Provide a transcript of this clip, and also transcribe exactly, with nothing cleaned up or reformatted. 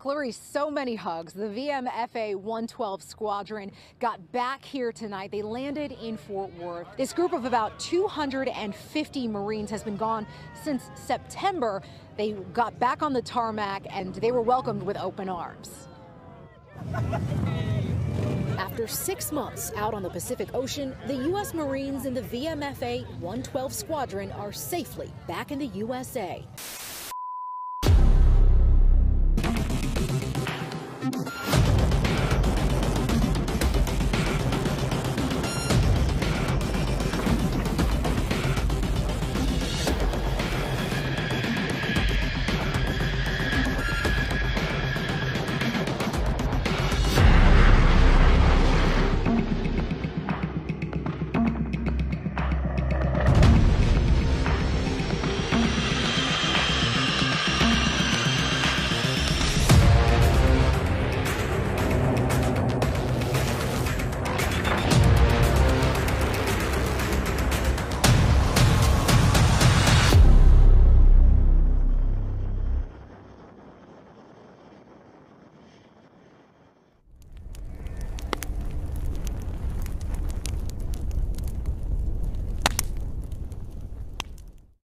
Clary, so many hugs. The V M F A one twelve squadron got back here tonight. They landed in Fort Worth. This group of about two hundred fifty Marines has been gone since September. They got back on the tarmac and they were welcomed with open arms. After six months out on the Pacific Ocean, the U S Marines in the V M F A one twelve squadron are safely back in the U S A.